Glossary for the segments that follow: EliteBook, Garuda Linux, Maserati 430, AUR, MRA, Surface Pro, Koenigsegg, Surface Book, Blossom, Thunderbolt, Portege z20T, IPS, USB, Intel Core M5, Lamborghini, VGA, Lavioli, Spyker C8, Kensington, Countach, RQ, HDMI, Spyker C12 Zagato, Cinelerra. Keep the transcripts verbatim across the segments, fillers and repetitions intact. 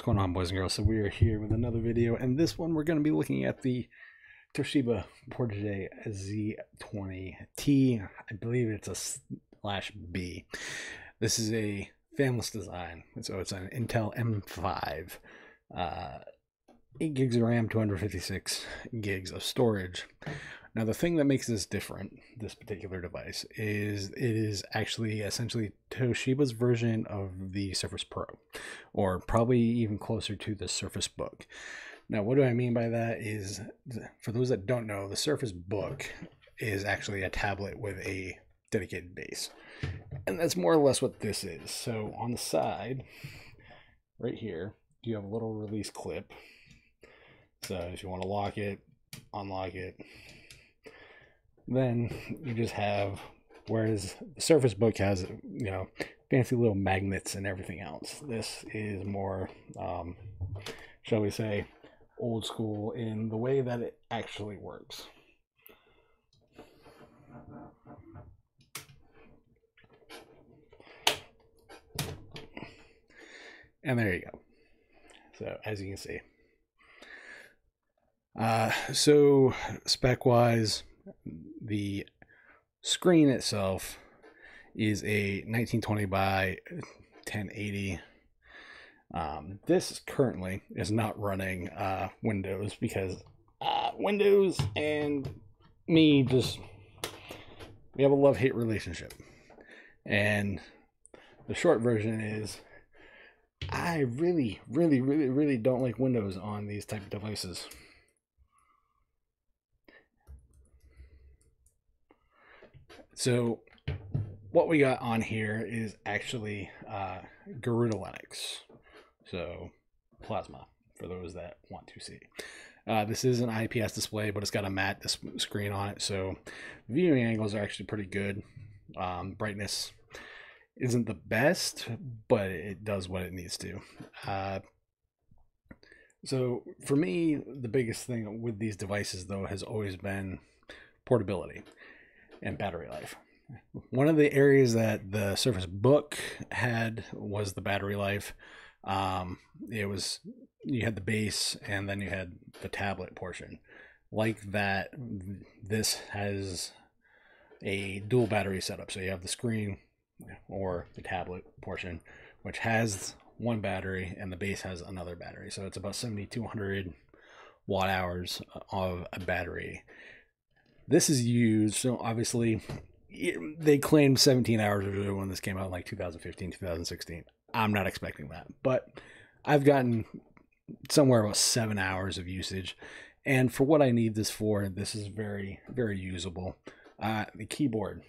What's going on, boys and girls? So we are here with another video, and this one we're going to be looking at the Toshiba Portégé Z twenty T. I believe it's a slash B. This is a fanless design, so it's an Intel M five, uh, eight gigs of RAM, two hundred fifty-six gigs of storage. Now the thing that makes this different, this particular device, is it is actually essentially Toshiba's version of the Surface Pro, or probably even closer to the Surface Book. Now what do I mean by that is, for those that don't know, the Surface Book is actually a tablet with a dedicated base. And that's more or less what this is. So on the side, right here, you have a little release clip. So if you want to lock it, unlock it. Then you just have, whereas the Surface Book has, you know, fancy little magnets and everything else, this is more, um, shall we say, old school in the way that it actually works. And there you go. So as you can see, uh, so spec wise, the screen itself is a nineteen twenty by ten eighty. Um, this currently is not running uh, Windows because uh, Windows and me just, we have a love-hate relationship. And the short version is I really, really, really, really don't like Windows on these type of devices. So what we got on here is actually uh, Garuda Linux, so Plasma, for those that want to see. Uh, this is an I P S display, but it's got a matte screen on it, so viewing angles are actually pretty good. Um, brightness isn't the best, but it does what it needs to. Uh, so for me, the biggest thing with these devices, though, has always been portability and battery life. One of the areas that the Surface Book had was the battery life. Um, it was, you had the base and then you had the tablet portion. Like that, this has a dual battery setup. So you have the screen or the tablet portion, which has one battery and the base has another battery. So it's about seventy-two hundred watt hours of a battery. This is used, so obviously they claimed seventeen hours or so when this came out in like two thousand fifteen, two thousand sixteen. I'm not expecting that, but I've gotten somewhere about seven hours of usage. And for what I need this for, this is very, very usable. Uh, the keyboard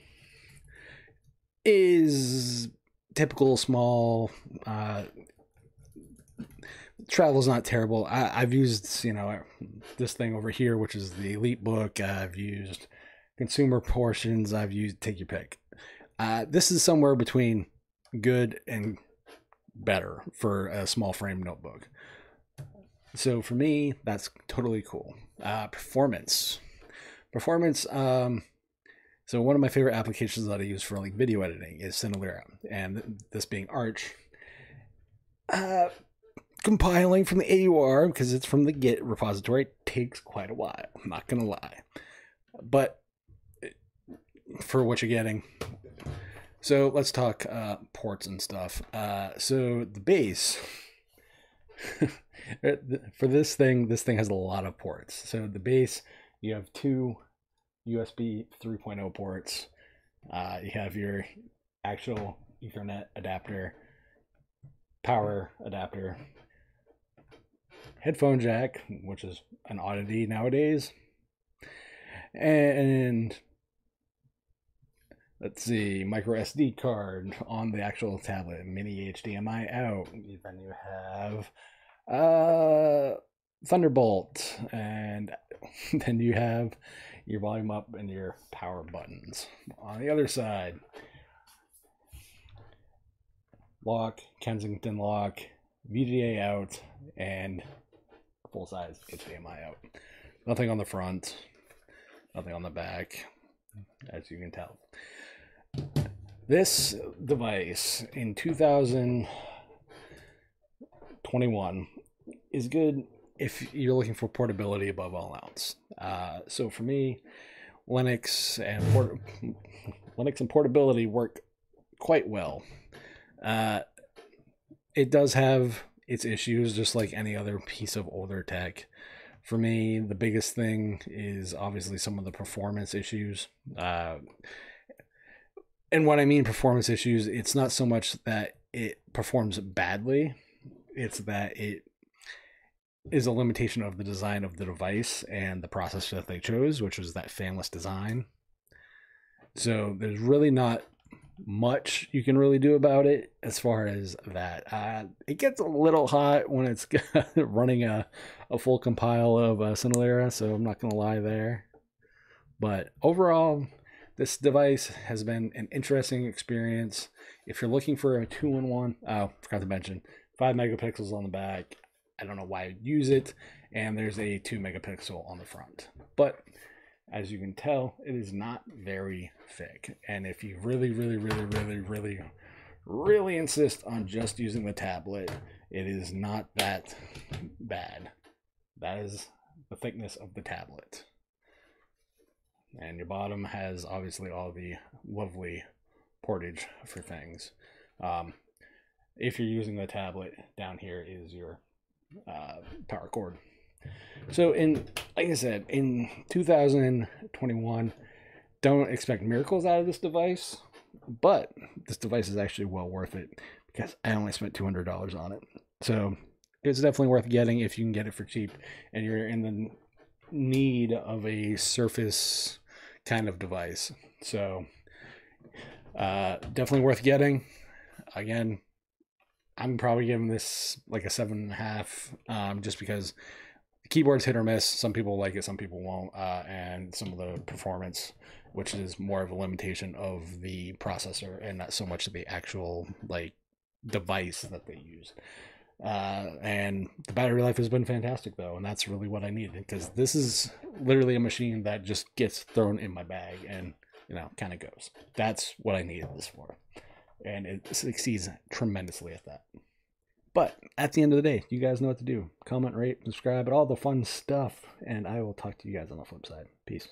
is typical small, uh, travel's not terrible. I, I've used, you know, this thing over here, which is the EliteBook. I've used consumer portions. I've used, take your pick. Uh, this is somewhere between good and better for a small frame notebook. So for me, that's totally cool. Uh, performance. Performance. Um, so one of my favorite applications that I use for like video editing is Cinelerra, and this being Arch. Uh, Compiling from the A U R, because it's from the Git repository, takes quite a while, I'm not gonna lie, but for what you're getting. So let's talk uh, ports and stuff. Uh, so the base for this thing, this thing has a lot of ports. So the base, you have two U S B three point oh ports. Uh, you have your actual Ethernet adapter, power adapter, headphone jack, which is an oddity nowadays, and let's see, micro S D card on the actual tablet, mini H D M I out. Then you have uh, Thunderbolt, and then you have your volume up and your power buttons. On the other side, lock, Kensington lock, V G A out, and full-size H D M I out. Nothing on the front, nothing on the back, as you can tell. This device in two thousand twenty-one is good if you're looking for portability above all else. Uh, so for me, Linux and port Linux and portability work quite well. Uh, it does have its issues, just like any other piece of older tech. For me, the biggest thing is obviously some of the performance issues. Uh, and what I mean performance issues, it's not so much that it performs badly, it's that it is a limitation of the design of the device and the processor that they chose, which was that fanless design. So there's really not much you can really do about it as far as that. Uh, it gets a little hot when it's running a, a full compile of uh, Cinelerra, so I'm not going to lie there. But overall, this device has been an interesting experience. If you're looking for a two in one, oh, forgot to mention, five megapixels on the back. I don't know why I'd use it. And there's a two megapixel on the front. But as you can tell, it is not very thick. And if you really, really, really, really, really, really insist on just using the tablet, it is not that bad. That is the thickness of the tablet. And your bottom has obviously all the lovely portage for things. Um, if you're using the tablet, down here is your uh, power cord. So in, like I said, in two thousand twenty-one, don't expect miracles out of this device, but this device is actually well worth it because I only spent two hundred dollars on it. So it's definitely worth getting if you can get it for cheap and you're in the need of a Surface kind of device. So uh, definitely worth getting. Again, I'm probably giving this like a seven and a half um, just because keyboard's hit or miss. Some people like it, some people won't, uh, and some of the performance, which is more of a limitation of the processor and not so much of the actual like device that they use. Uh, and the battery life has been fantastic though, and that's really what I needed because this is literally a machine that just gets thrown in my bag and, you know, kind of goes. That's what I needed this for, and it succeeds tremendously at that. But at the end of the day, you guys know what to do. Comment, rate, subscribe, and all the fun stuff. And I will talk to you guys on the flip side. Peace.